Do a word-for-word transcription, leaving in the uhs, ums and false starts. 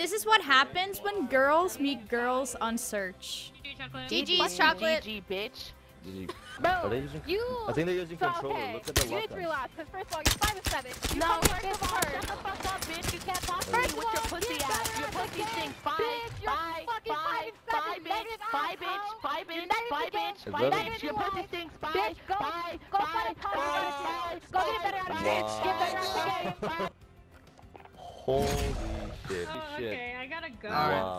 This is what happens when girls meet girls on Search. G G's chocolate. G G, bitch. G G. Bro, you. I think they're using controller. Okay. Look at the lock. You relax, because first of all, you're five seven. You no, it's hard. Shut the fuck up, bitch. You can't talk to me with your pussy ass. Your pussy thing. Bye. Bye. Bye. Bye, bitch. Bye, bitch. Bye, bitch. Bye, bitch. Bye, bitch. Your pussy stinks. Bye. Bye. Go find a car. Go get better at bitch. Get better at the game. Holy shit. Oh, okay, I gotta go. Wow.